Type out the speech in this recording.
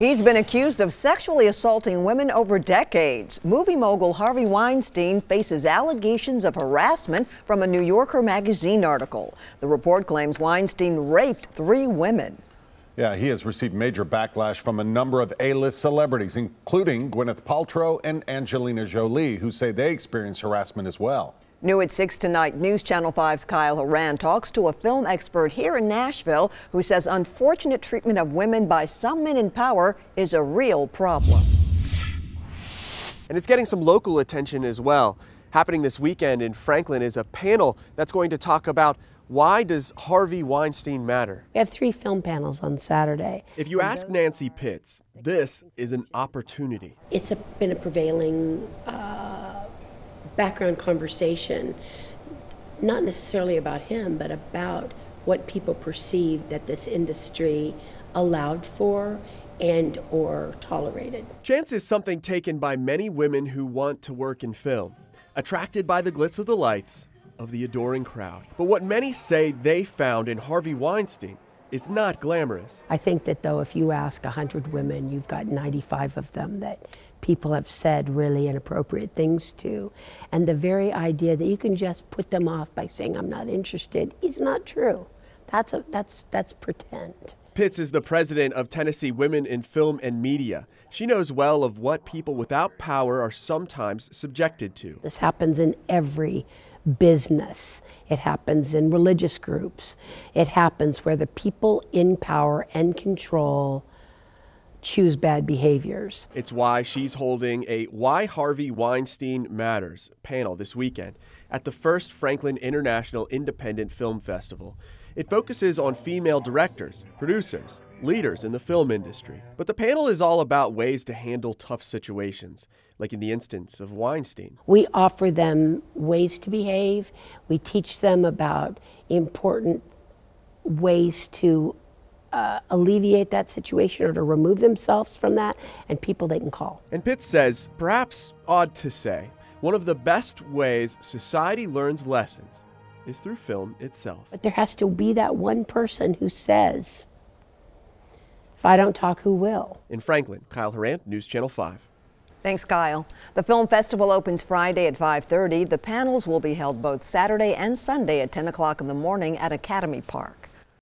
He's been accused of sexually assaulting women over decades. Movie mogul Harvey Weinstein faces allegations of harassment from a New Yorker magazine article. The report claims Weinstein raped 3 women. Yeah, he has received major backlash from a number of A-list celebrities, including Gwyneth Paltrow and Angelina Jolie, who say they experience harassment as well. New at 6 tonight, News Channel 5's Kyle Horan talks to a film expert here in Nashville who says unfortunate treatment of women by some men in power is a real problem. And it's getting some local attention as well. Happening this weekend in Franklin is a panel that's going to talk about why does Harvey Weinstein matter? We have 3 film panels on Saturday. If you ask Nancy Puetz, this is an opportunity. It's been a prevailing background conversation, not necessarily about him, but about what people perceived that this industry allowed for and or tolerated. Chance is something taken by many women who want to work in film, attracted by the glitz of the lights of the adoring crowd. But what many say they found in Harvey Weinstein is not glamorous. I think that though, if you ask 100 women, you've got 95 of them that people have said really inappropriate things to, and the very idea that you can just put them off by saying I'm not interested is not true. That's pretend. Puetz is the president of Tennessee Women in Film and Media. She knows well of what people without power are sometimes subjected to. This happens in every business. It happens in religious groups. It happens where the people in power and control choose bad behaviors. It's why she's holding a Why Harvey Weinstein Matters panel this weekend at the first Franklin International Independent Film Festival. It focuses on female directors, producers, leaders in the film industry. But the panel is all about ways to handle tough situations, like in the instance of Weinstein. We offer them ways to behave. We teach them about important ways to alleviate that situation or to remove themselves from that, and people they can call. And Puetz says, perhaps odd to say, one of the best ways society learns lessons is through film itself. But there has to be that one person who says, if I don't talk, who will? In Franklin, Kyle Harant, News Channel 5. Thanks, Kyle. The film festival opens Friday at 5:30. The panels will be held both Saturday and Sunday at 10 o'clock in the morning at Academy Park.